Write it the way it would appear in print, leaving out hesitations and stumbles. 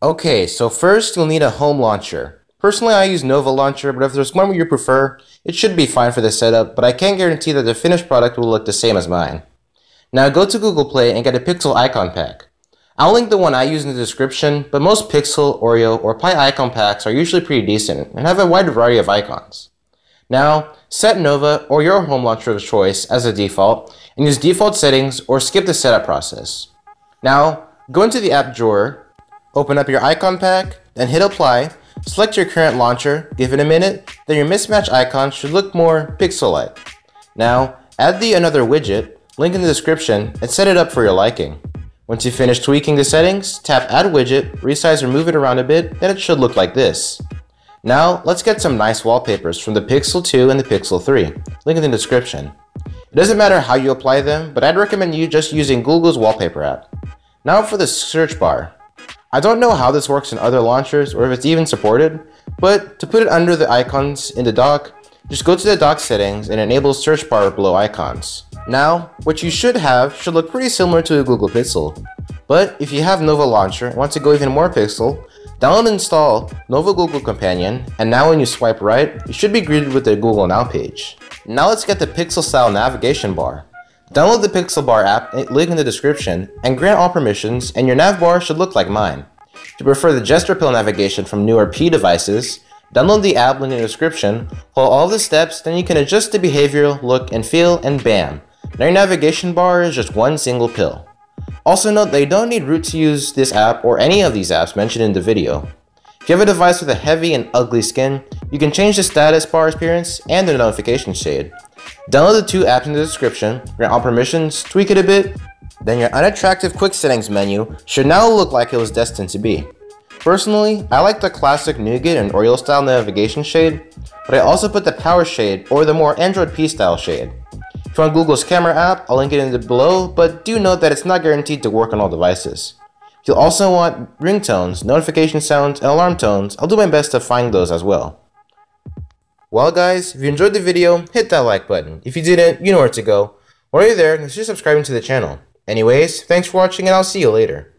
Okay, so first you'll need a home launcher. Personally, I use Nova Launcher, but if there's one you prefer, it should be fine for this setup, but I can't guarantee that the finished product will look the same as mine. Now go to Google Play and get a Pixel Icon Pack. I'll link the one I use in the description, but most Pixel, Oreo, or Pi Icon Packs are usually pretty decent and have a wide variety of icons. Now, set Nova or your home launcher of choice as a default, and use default settings or skip the setup process. Now, go into the app drawer, open up your icon pack, then hit apply, select your current launcher, give it a minute, then your mismatched icon should look more Pixel-like. Now, add the Another Widget, link in the description, and set it up for your liking. Once you finish tweaking the settings, tap Add Widget, resize or move it around a bit, then it should look like this. Now, let's get some nice wallpapers from the Pixel 2 and the Pixel 3, link in the description. It doesn't matter how you apply them, but I'd recommend you just using Google's wallpaper app. Now for the search bar. I don't know how this works in other launchers or if it's even supported, but to put it under the icons in the dock, just go to the dock settings and enable search bar below icons. Now, what you should have should look pretty similar to a Google Pixel. But if you have Nova Launcher and want to go even more Pixel, download and install Nova Google Companion, and now when you swipe right, you should be greeted with the Google Now page. Now let's get the Pixel style navigation bar. Download the Pixel Bar app, link in the description, and grant all permissions, and your nav bar should look like mine. If you prefer the gesture pill navigation from newer P devices, download the app, link in the description, follow all the steps, then you can adjust the behavioral, look, and feel, and bam! Now your navigation bar is just one single pill. Also note that you don't need root to use this app or any of these apps mentioned in the video. If you have a device with a heavy and ugly skin, you can change the status bar appearance and the notification shade. Download the two apps in the description, grant all permissions, tweak it a bit, then your unattractive quick settings menu should now look like it was destined to be. Personally, I like the classic Nougat and Oreo style navigation shade, but I also put the power shade or the more Android P style shade. If you want Google's Camera app, I'll link it in the below, but do note that it's not guaranteed to work on all devices. You'll also want ringtones, notification sounds, and alarm tones. I'll do my best to find those as well. Well guys, if you enjoyed the video, hit that like button. If you didn't, you know where to go. While you're there, consider subscribing to the channel. Anyways, thanks for watching and I'll see you later.